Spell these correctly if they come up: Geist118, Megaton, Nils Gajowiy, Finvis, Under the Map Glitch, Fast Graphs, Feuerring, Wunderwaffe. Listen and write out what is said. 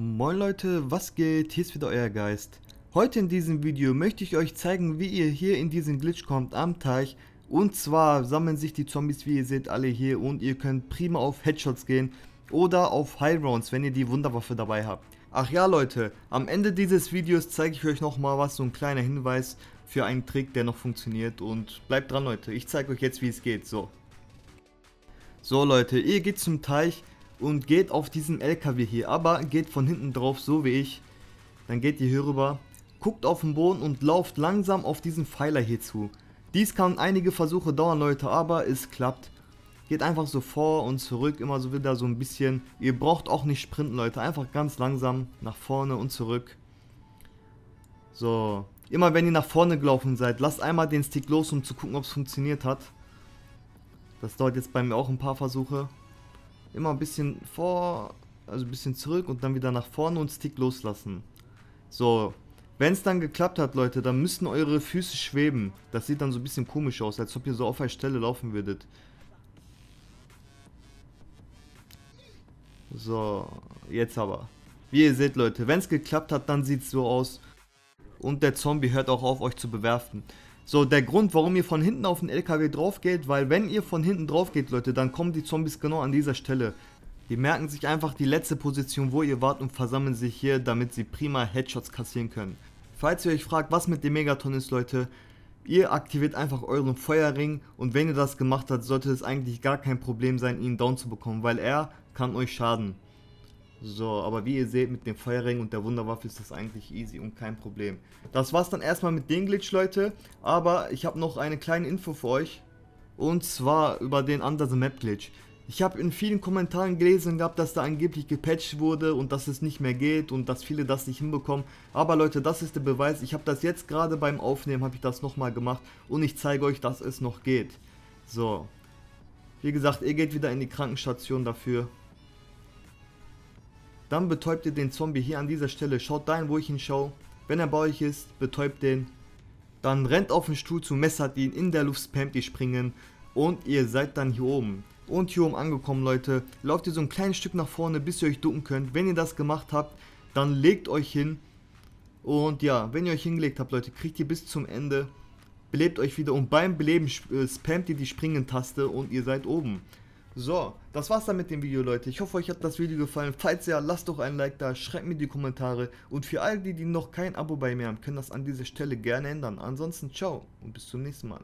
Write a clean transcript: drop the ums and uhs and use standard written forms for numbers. Moin Leute, was geht? Hier ist wieder euer Geist. Heute in diesem Video möchte ich euch zeigen, wie ihr hier in diesen Glitch kommt am Teich. Und zwar sammeln sich die Zombies, wie ihr seht, alle hier und ihr könnt prima auf Headshots gehen oder auf High Rounds, wenn ihr die Wunderwaffe dabei habt. Ach ja Leute, am Ende dieses Videos zeige ich euch nochmal was, so ein kleiner Hinweis für einen Trick, der noch funktioniert, und bleibt dran Leute, ich zeige euch jetzt, wie es geht. So Leute, ihr geht zum Teich und geht auf diesen LKW hier, aber geht von hinten drauf, so wie ich. Dann geht ihr hier rüber, guckt auf den Boden und lauft langsam auf diesen Pfeiler hier zu. Dies kann einige Versuche dauern Leute, aber es klappt. Geht einfach so vor und zurück, immer so wieder so ein bisschen. Ihr braucht auch nicht sprinten Leute, einfach ganz langsam nach vorne und zurück. So, immer wenn ihr nach vorne gelaufen seid, lasst einmal den Stick los, um zu gucken, ob es funktioniert hat. Das dauert jetzt bei mir auch ein paar Versuche. Immer ein bisschen vor, also ein bisschen zurück und dann wieder nach vorne und Stick loslassen. So, wenn es dann geklappt hat Leute, dann müssten eure Füße schweben. Das sieht dann so ein bisschen komisch aus, als ob ihr so auf einer Stelle laufen würdet. So, jetzt aber. Wie ihr seht Leute, wenn es geklappt hat, dann sieht es so aus. Und der Zombie hört auch auf, euch zu bewerfen. So, der Grund, warum ihr von hinten auf den LKW drauf geht, weil wenn ihr von hinten drauf geht, Leute, dann kommen die Zombies genau an dieser Stelle. Die merken sich einfach die letzte Position, wo ihr wart, und versammeln sich hier, damit sie prima Headshots kassieren können. Falls ihr euch fragt, was mit dem Megaton ist, Leute, ihr aktiviert einfach euren Feuerring, und wenn ihr das gemacht habt, sollte es eigentlich gar kein Problem sein, ihn down zu bekommen, weil er kann euch schaden. So, aber wie ihr seht, mit dem Feuerring und der Wunderwaffe ist das eigentlich easy und kein Problem. Das war's dann erstmal mit dem Glitch, Leute. Aber ich habe noch eine kleine Info für euch. Und zwar über den Under the Map Glitch. Ich habe in vielen Kommentaren gelesen gehabt, dass da angeblich gepatcht wurde und dass es nicht mehr geht und dass viele das nicht hinbekommen. Aber Leute, das ist der Beweis. Ich habe das jetzt gerade beim Aufnehmen, habe ich das nochmal gemacht. Und ich zeige euch, dass es noch geht. So. Wie gesagt, ihr geht wieder in die Krankenstation dafür. Dann betäubt ihr den Zombie hier an dieser Stelle. Schaut dahin, wo ich ihn schaue. Wenn er bei euch ist, betäubt den. Dann rennt auf den Stuhl zu, messert ihn, in der Luft spammt ihr Springen. Und ihr seid dann hier oben. Und hier oben angekommen, Leute, lauft ihr so ein kleines Stück nach vorne, bis ihr euch ducken könnt. Wenn ihr das gemacht habt, dann legt euch hin. Und ja, wenn ihr euch hingelegt habt, Leute, kriegt ihr bis zum Ende. Belebt euch wieder und beim Beleben spammt ihr die Springen-Taste und ihr seid oben. So, das war's dann mit dem Video, Leute. Ich hoffe, euch hat das Video gefallen. Falls ja, lasst doch ein Like da, schreibt mir die Kommentare. Und für all die, die noch kein Abo bei mir haben, können das an dieser Stelle gerne ändern. Ansonsten ciao und bis zum nächsten Mal.